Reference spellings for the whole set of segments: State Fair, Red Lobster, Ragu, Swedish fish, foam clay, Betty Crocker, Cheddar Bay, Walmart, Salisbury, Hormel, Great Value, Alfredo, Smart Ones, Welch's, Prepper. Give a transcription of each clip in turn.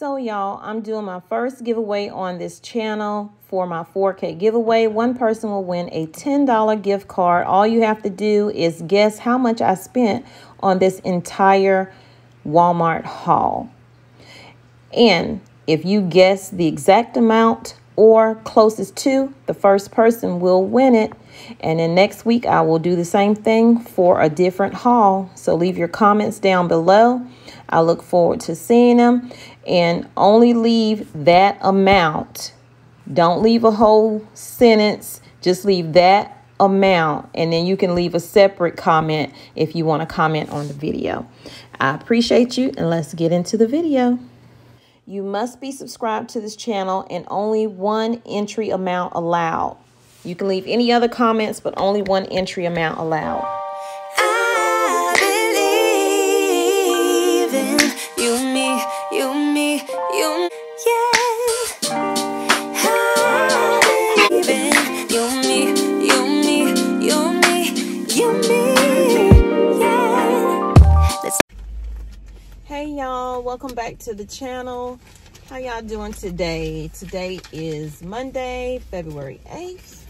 So y'all, I'm doing my first giveaway on this channel for my 4K giveaway. One person will win a $10 gift card. All you have to do is guess how much I spent on this entire Walmart haul. And if you guess the exact amount or closest to, the first person will win it. And then next week, I will do the same thing for a different haul. So leave your comments down below. I look forward to seeing them, and only leave that amount. Don't leave a whole sentence. Just leave that amount, and then you can leave a separate comment if you want to comment on the video. I appreciate you, and let's get into the video. You must be subscribed to this channel and only one entry amount allowed. You can leave any other comments, but only one entry amount allowed. Welcome back to the channel. How y'all doing today? Today is Monday, February 8th.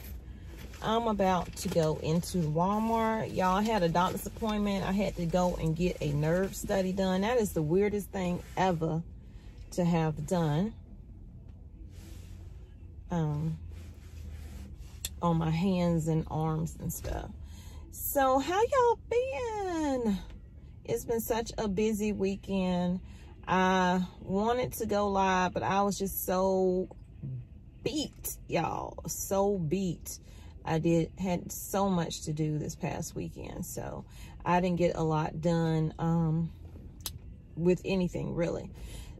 I'm about to go into Walmart. Y'all, had a doctor's appointment. I had to go and get a nerve study done. That is the weirdest thing ever to have done. On my hands and arms and stuff. So how y'all been? It's been such a busy weekend. I wanted to go live, but I was just so beat, y'all. So beat. I had so much to do this past weekend, so I didn't get a lot done with anything, really.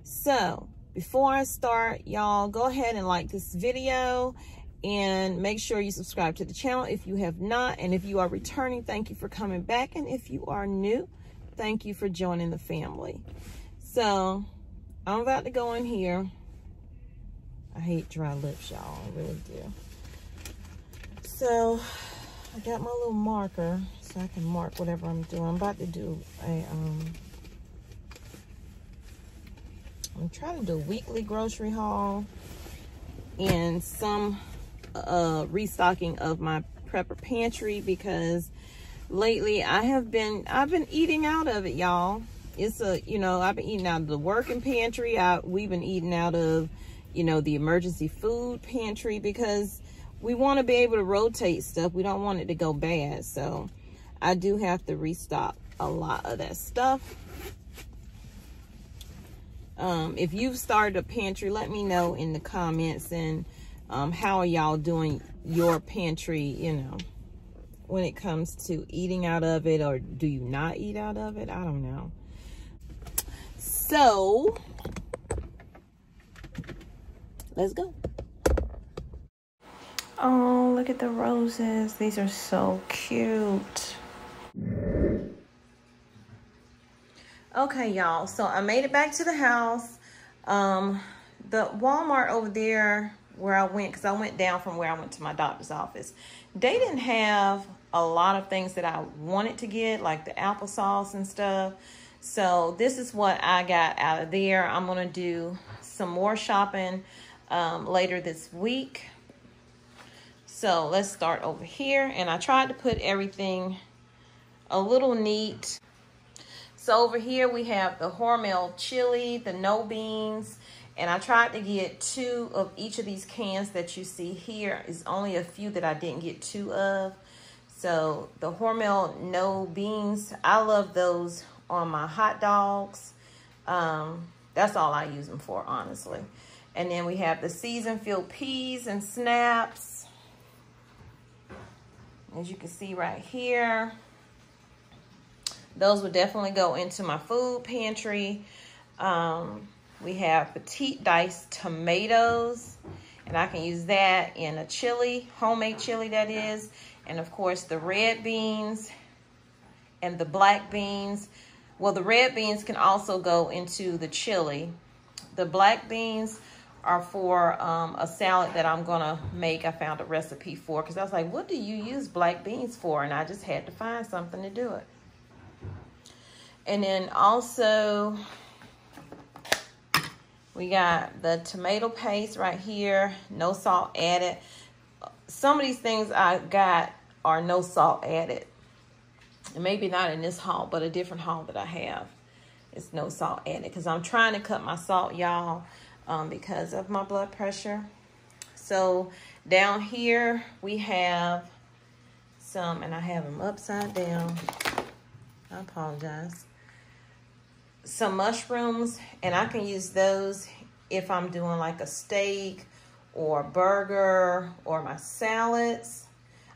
So before I start, y'all, go ahead and like this video and make sure you subscribe to the channel if you have not. And if you are returning, thank you for coming back. And if you are new, thank you for joining the family. So I'm about to go in here. I hate dry lips, y'all. I really do. So I got my little marker so I can mark whatever I'm doing. I'm about to do a I'm trying to do a weekly grocery haul and some restocking of my prepper pantry, because lately I've been eating out of it, y'all. It's a, you know, I've been eating out of the working pantry. We've been eating out of, you know, the emergency food pantry, because we want to be able to rotate stuff. We don't want it to go bad. So I do have to restock a lot of that stuff. If you've started a pantry, let me know in the comments, and how are y'all doing your pantry, you know, when it comes to eating out of it, or do you not eat out of it? I don't know. So let's go. Oh, look at the roses. These are so cute. Okay, y'all, so I made it back to the house. The Walmart over there where I went, because I went down from where I went to my doctor's office, they didn't have a lot of things that I wanted to get, like the applesauce and stuff. So this is what I got out of there. I'm gonna do some more shopping later this week. So let's start over here. And I tried to put everything a little neat. So over here we have the Hormel chili, the no beans, and I tried to get two of each of these cans that you see here. It's only a few that I didn't get two of. So the Hormel no beans, I love those on my hot dogs. That's all I use them for, honestly. And then we have the seasoned filled peas and snaps, as you can see right here. Those will definitely go into my food pantry. We have petite diced tomatoes, and I can use that in a chili, homemade chili that is. And of course the red beans and the black beans. Well, the red beans can also go into the chili. The black beans are for a salad that I'm gonna make. I found a recipe for, because I was like, what do you use black beans for? And I just had to find something to do it. And then also We got the tomato paste right here, no salt added. Some of these things I got are no salt added. And maybe not in this haul, but a different haul that I have. It's no salt added because I'm trying to cut my salt, y'all, because of my blood pressure. So down here we have some, and I have them upside down. I apologize. Some mushrooms, and I can use those if I'm doing like a steak or a burger or my salads.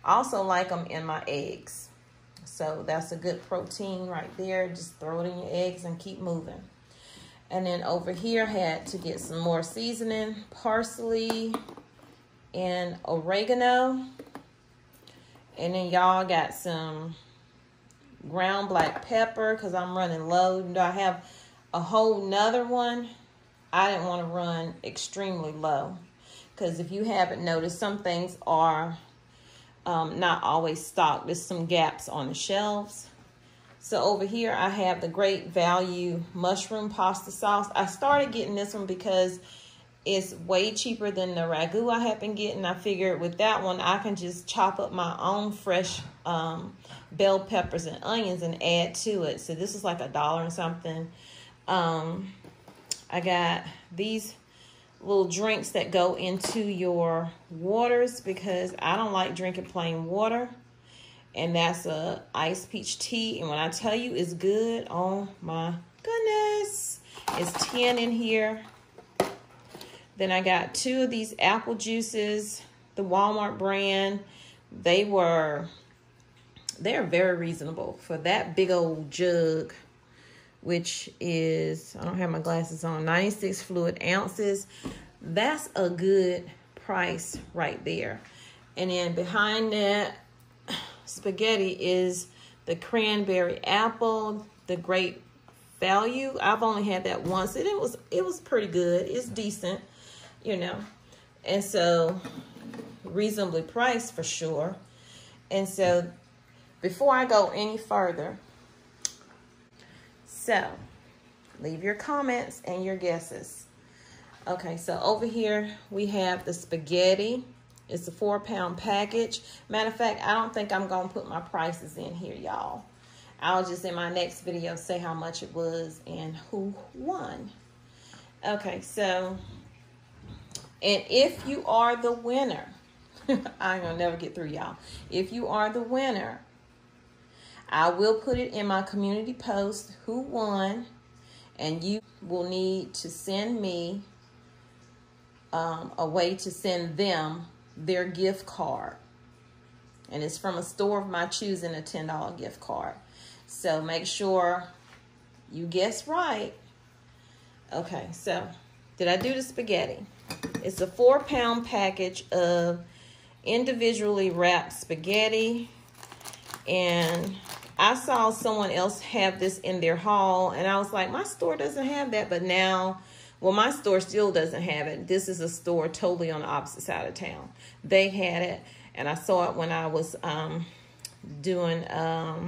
I also like them in my eggs. So that's a good protein right there. Just throw it in your eggs and keep moving. And then over here, had to get some more seasoning, parsley and oregano. And then y'all got some ground black pepper because I'm running low. Do I have a whole nother one? I didn't want to run extremely low because if you haven't noticed, some things are not always stocked. There's some gaps on the shelves. So over here I have the Great Value mushroom pasta sauce. I started getting this one because it's way cheaper than the Ragu I have been getting. I figured with that one, I can just chop up my own fresh bell peppers and onions and add to it. So this is like $1 and something. I got these little drinks that go into your waters because I don't like drinking plain water. And that's a iced peach tea. And when I tell you it's good, oh my goodness. It's 10 in here. Then I got two of these apple juices, the Walmart brand. They're very reasonable for that big old jug, which is, I don't have my glasses on, 96 fluid ounces. That's a good price right there. And then behind that spaghetti is the cranberry apple, the Great Value. I've only had that once and it was pretty good. It's decent. You know, and so reasonably priced for sure. And so before I go any further, so leave your comments and your guesses. Okay, so over here we have the spaghetti. It's a 4-pound package. Matter of fact, I don't think I'm going to put my prices in here, y'all. I'll just in my next video say how much it was and who won. Okay, so... and if you are the winner, I'm going to never get through, y'all. If you are the winner, I will put it in my community post who won, and you will need to send me a way to send them their gift card. And it's from a store of my choosing, a $10 gift card. So make sure you guess right. Okay, so did I do the spaghetti? It's a 4-pound package of individually wrapped spaghetti. And I saw someone else have this in their haul. And I was like, my store doesn't have that. But now, well, my store still doesn't have it. This is a store totally on the opposite side of town. They had it. And I saw it when I was doing a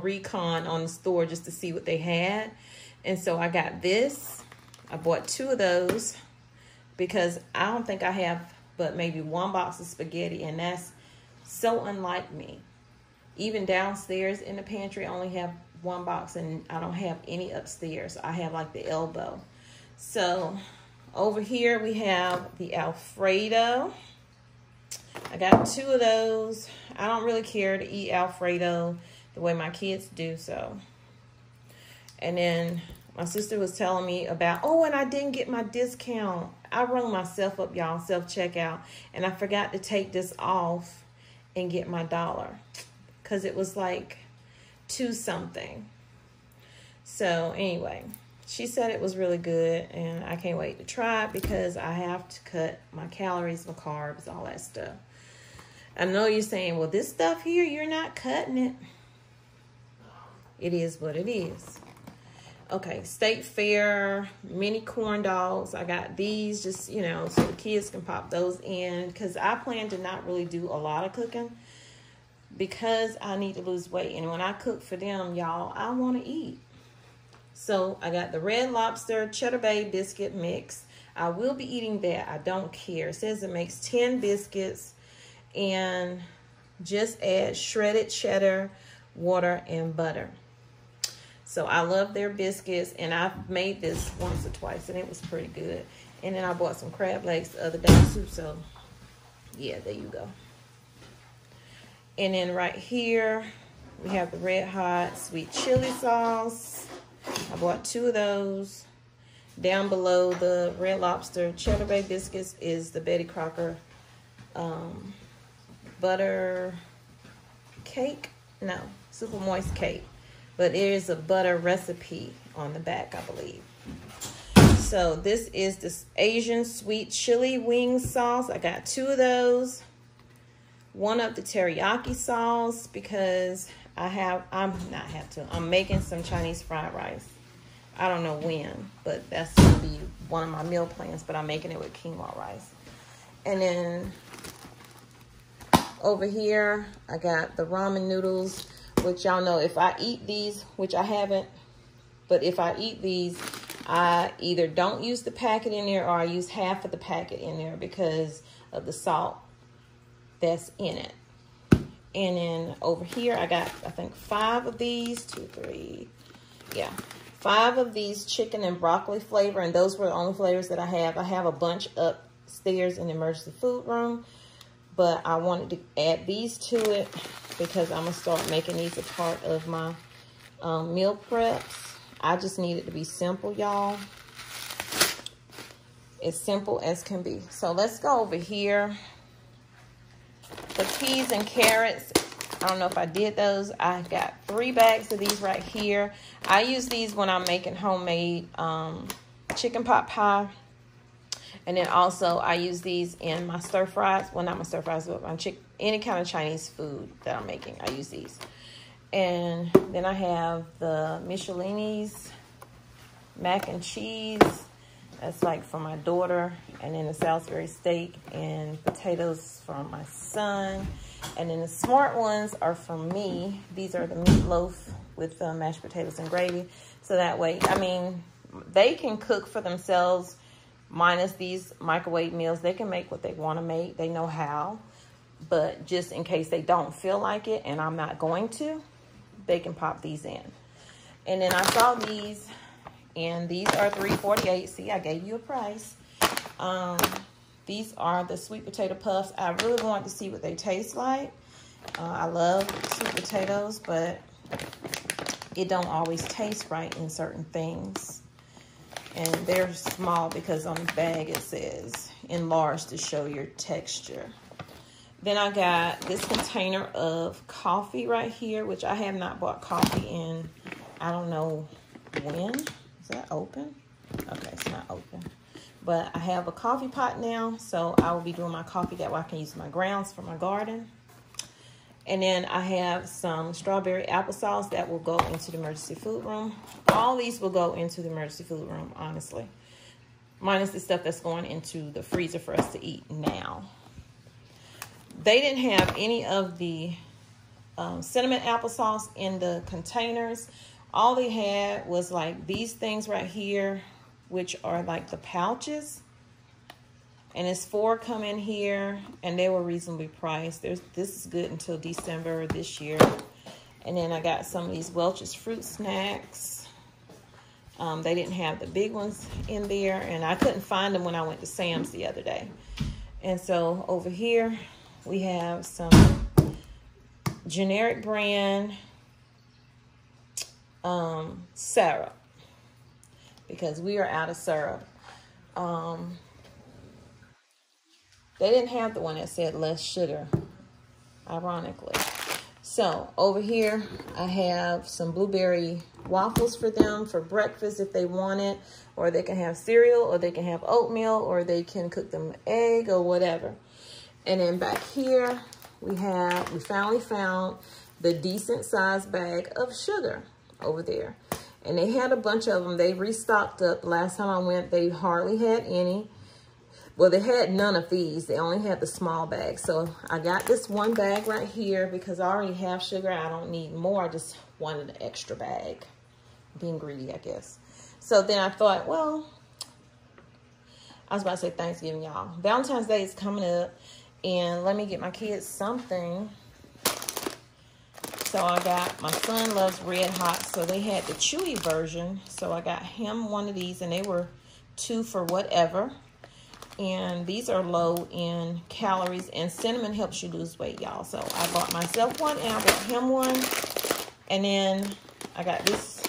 recon on the store just to see what they had. And so I got this. I bought two of those. Because I don't think I have but maybe one box of spaghetti, and that's so unlike me. Even downstairs in the pantry, I only have one box, and I don't have any upstairs. I have like the elbow. So over here we have the Alfredo. I got two of those. I don't really care to eat Alfredo the way my kids do, so. And then my sister was telling me about, oh, and I didn't get my discount. I rung myself up, y'all, self-checkout, and I forgot to take this off and get my $1 because it was like 2 something. So anyway, she said it was really good, and I can't wait to try it because I have to cut my calories, my carbs, all that stuff. I know you're saying, well, this stuff here, you're not cutting it. It is what it is. Okay, State Fair mini corn dogs. I got these just, you know, so the kids can pop those in because I plan to not really do a lot of cooking because I need to lose weight. And when I cook for them, y'all, I want to eat. So I got the Red Lobster Cheddar Bay biscuit mix. I will be eating that. I don't care. It says it makes 10 biscuits and just add shredded cheddar, water, and butter. So I love their biscuits, and I've made this once or twice, and it was pretty good. And then I bought some crab legs the other day too, so yeah, there you go. And then right here, we have the Red Hot Sweet Chili Sauce. I bought 2 of those. Down below the Red Lobster Cheddar Bay biscuits is the Betty Crocker butter cake. No, super moist cake. But there is a butter recipe on the back, I believe. So this is this Asian sweet chili wing sauce. I got 2 of those. One of the teriyaki sauce because I'm making some Chinese fried rice. I don't know when, but that's gonna be one of my meal plans, but I'm making it with quinoa rice. And then over here, I got the ramen noodles, which y'all know if I eat these, which I haven't, but if I eat these, I either don't use the packet in there or I use half of the packet in there because of the salt that's in it. And then over here, I got, I think 5 of these, 5 of these chicken and broccoli flavor, and those were the only flavors that I have. I have a bunch upstairs in the emergency food room, but I wanted to add these to it because I'm gonna start making these a part of my meal preps. I just need it to be simple, y'all. As simple as can be. So let's go over here. The peas and carrots, I don't know if I did those. I got 3 bags of these right here. I use these when I'm making homemade chicken pot pie. And then also I use these in my stir fries. Well, not my stir fries, but my any kind of Chinese food that I'm making, I use these. And then I have the Michelini's mac and cheese. That's like for my daughter. And then the Salisbury steak and potatoes for my son. And then the Smart Ones are for me. These are the meatloaf with mashed potatoes and gravy. So that way, I mean, they can cook for themselves minus these microwave meals. They can make what they want to make. They know how. But just in case they don't feel like it, and I'm not going to, they can pop these in. And then I saw these, and these are $3.48. See, I gave you a price. These are the sweet potato puffs. I really want to see what they taste like. I love sweet potatoes, but it don't always taste right in certain things. And they're small because on the bag it says enlarge to show your texture. Then I got this container of coffee right here, which I have not bought coffee in, I don't know when. Is that open? Okay, it's not open. But I have a coffee pot now, so I will be doing my coffee. That way I can use my grounds for my garden. And then I have some strawberry applesauce that will go into the emergency food room. All these will go into the emergency food room, honestly. Minus the stuff that's going into the freezer for us to eat now. They didn't have any of the cinnamon applesauce in the containers. All they had was like these things right here, which are like the pouches, and it's 4 come in here, and they were reasonably priced. This is good until December of this year. And then I got some of these Welch's fruit snacks. They didn't have the big ones in there, and I couldn't find them when I went to Sam's the other day. And so over here we have some generic brand syrup, because we are out of syrup. They didn't have the one that said less sugar, ironically. So over here, I have some blueberry waffles for them for breakfast if they want it, or they can have cereal, or they can have oatmeal, or they can cook them an egg or whatever. And then back here, we finally found the decent sized bag of sugar over there. And they had a bunch of them. They restocked up. Last time I went, they hardly had any. Well, they had none of these. They only had the small bag. So I got this one bag right here because I already have sugar. I don't need more. I just wanted an extra bag. being greedy, I guess. So then I thought, well, I was about to say Thanksgiving, y'all. Valentine's Day is coming up, and let me get my kids something. So I got, my son loves Red Hot, so they had the chewy version. So I got him one of these, and they were 2 for whatever. And these are low in calories, and cinnamon helps you lose weight, y'all. So I bought myself one, and I bought him one. And then I got this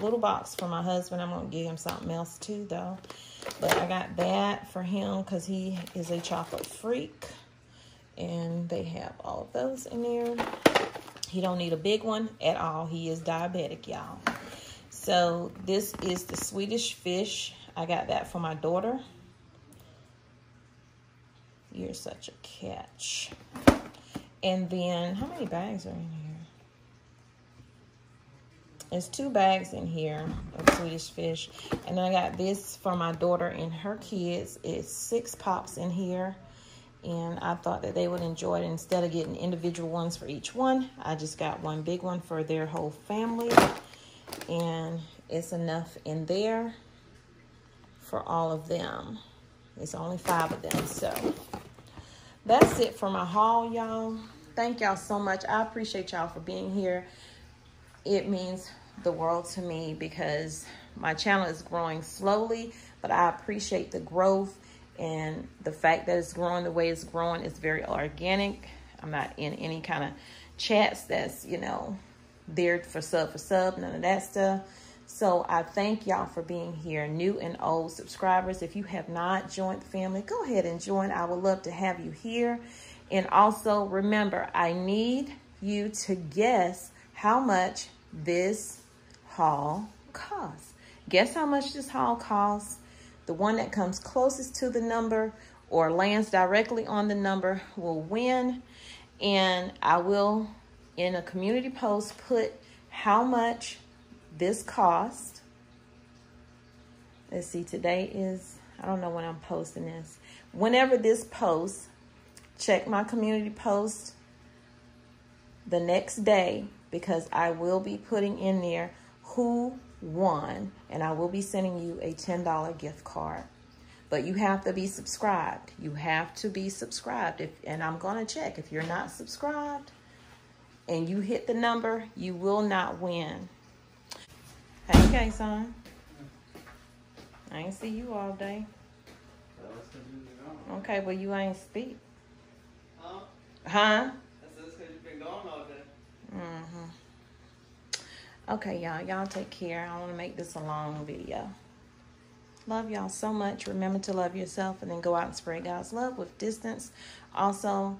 little box for my husband. I'm going to give him something else too, though. But I got that for him because he is a chocolate freak. And they have all of those in there. He don't need a big one at all. He is diabetic, y'all. So this is the Swedish fish. I got that for my daughter. You're such a catch. And then, how many bags are in here? There's 2 bags in here of Swedish fish. And then I got this for my daughter and her kids. It's 6 pops in here. And I thought that they would enjoy it. Instead of getting individual ones for each one, I just got one big one for their whole family. And it's enough in there for all of them. It's only 5 of them, so that's it for my haul, y'all. Thank y'all so much. I appreciate y'all for being here. It means the world to me because my channel is growing slowly, but I appreciate the growth, and the fact that it's growing the way it's growing is very organic. I'm not in any kind of chats that's, you know, there for sub, none of that stuff. So I thank y'all for being here, new and old subscribers. If you have not joined the family, go ahead and join. I would love to have you here. And also remember, I need you to guess how much this haul costs. Guess how much this haul costs. The one that comes closest to the number or lands directly on the number will win. And I will, in a community post, put how much this cost. Let's see, today is, I don't know when I'm posting this. Whenever this posts, check my community post the next day, because I will be putting in there who won, and I will be sending you a $10 gift card. But you have to be subscribed. You have to be subscribed. And I'm going to check. If you're not subscribed and you hit the number, you will not win. Hey, okay, son. I ain't see you all day. Okay, well, you ain't speak. Huh? Huh? That's just because you've been gone all day. Mm-hmm. Okay, y'all. Y'all take care. I want to make this a long video. Love y'all so much. Remember to love yourself, and then go out and spread God's love with distance. Also,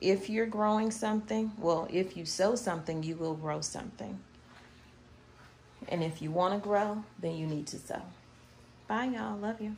if you're growing something, well, if you sow something, you will grow something. And if you want to grow, then you need to sow. Bye, y'all. Love you.